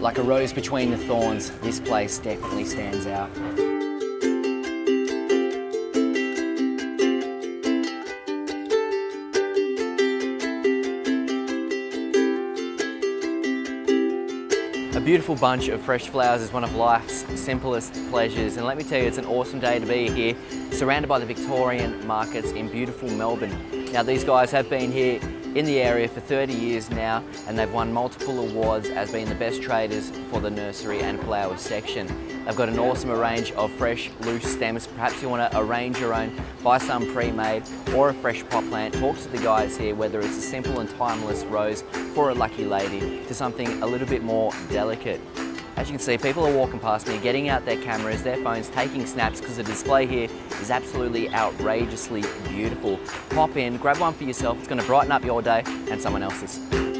Like a rose between the thorns, this place definitely stands out. A beautiful bunch of fresh flowers is one of life's simplest pleasures, and let me tell you, it's an awesome day to be here, surrounded by the Victorian markets in beautiful Melbourne. Now, these guys have been here in the area for 30 years now, and they've won multiple awards as being the best traders for the nursery and flowers section. They've got an awesome range of fresh, loose stems. Perhaps you want to arrange your own, buy some pre-made, or a fresh pot plant. Talk to the guys here, whether it's a simple and timeless rose for a lucky lady to something a little bit more delicate. As you can see, people are walking past me, getting out their cameras, their phones, taking snaps, because the display here is absolutely outrageously beautiful. Pop in, grab one for yourself. It's going to brighten up your day and someone else's.